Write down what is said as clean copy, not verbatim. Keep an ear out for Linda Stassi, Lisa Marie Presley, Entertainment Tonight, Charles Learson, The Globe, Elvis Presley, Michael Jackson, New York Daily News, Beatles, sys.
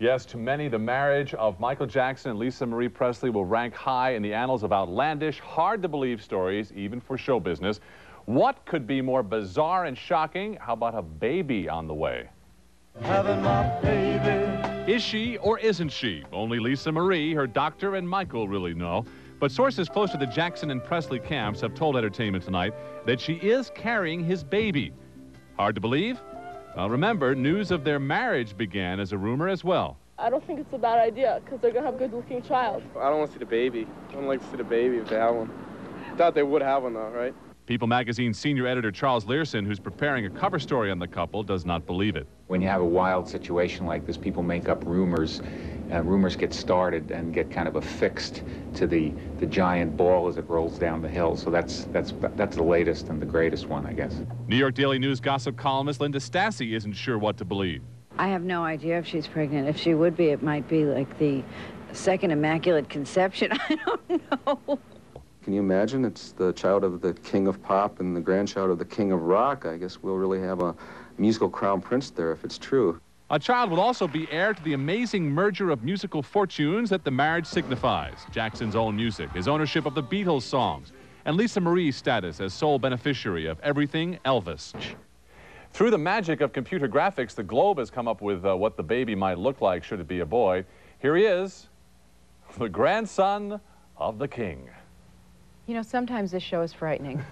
Yes, to many, the marriage of Michael Jackson and Lisa Marie Presley will rank high in the annals of outlandish, hard-to-believe stories, even for show business. What could be more bizarre and shocking? How about a baby on the way? Having my baby. Is she or isn't she? Only Lisa Marie, her doctor, and Michael really know. But sources close to the Jackson and Presley camps have told Entertainment Tonight that she is carrying his baby. Hard to believe? Well, remember, news of their marriage began as a rumor as well. I don't think it's a bad idea, because they're going to have a good-looking child. I don't want to see the baby. I don't like to see the baby if they have one. I thought they would have one, though, right? People Magazine senior editor Charles Learson, who's preparing a cover story on the couple, does not believe it. When you have a wild situation like this, people make up rumors. Rumors get started and get kind of affixed to the giant ball as it rolls down the hill. So that's the latest and the greatest one, I guess. New York Daily News gossip columnist Linda Stassi isn't sure what to believe. I have no idea if she's pregnant. If she would be, it might be like the second immaculate conception. I don't know. Can you imagine? It's the child of the king of pop and the grandchild of the king of rock. I guess we'll really have a musical crown prince there if it's true. A child will also be heir to the amazing merger of musical fortunes that the marriage signifies. Jackson's own music, his ownership of the Beatles songs, and Lisa Marie's status as sole beneficiary of everything Elvis. Through the magic of computer graphics, the Globe has come up with what the baby might look like should it be a boy. Here he is, the grandson of the king. You know, sometimes this show is frightening.